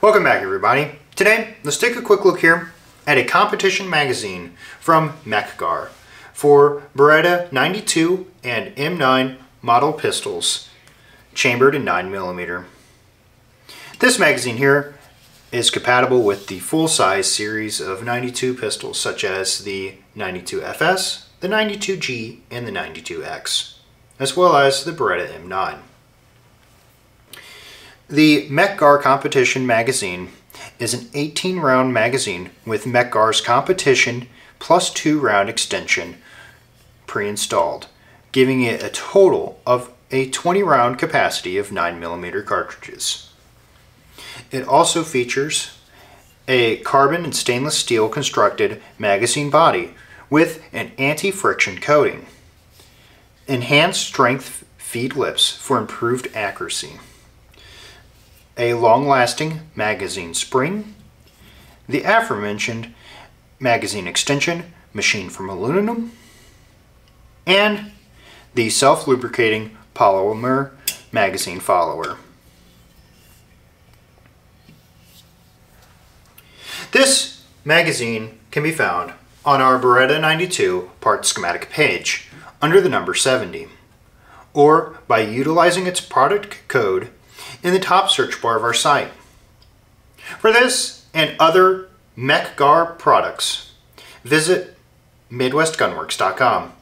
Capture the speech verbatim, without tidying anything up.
Welcome back, everybody. Today, let's take a quick look here at a competition magazine from Mec-Gar for Beretta ninety-two and M nine model pistols, chambered in nine millimeter. This magazine here is compatible with the full-size series of ninety-two pistols, such as the ninety-two F S, the ninety-two G, and the ninety-two X, as well as the Beretta M nine. The Mec-Gar Competition magazine is an eighteen round magazine with Mec-Gar's Competition plus two round extension pre-installed, giving it a total of a twenty round capacity of nine millimeter cartridges. It also features a carbon and stainless steel constructed magazine body with an anti-friction coating, enhanced strength feed lips for improved accuracy, a long-lasting magazine spring, the aforementioned magazine extension machined from aluminum, and the self-lubricating polymer magazine follower. This magazine can be found on our Beretta ninety-two part schematic page under the number seventy, or by utilizing its product code in the top search bar of our site. For this and other Mec-Gar products, visit Midwest Gun Works dot com.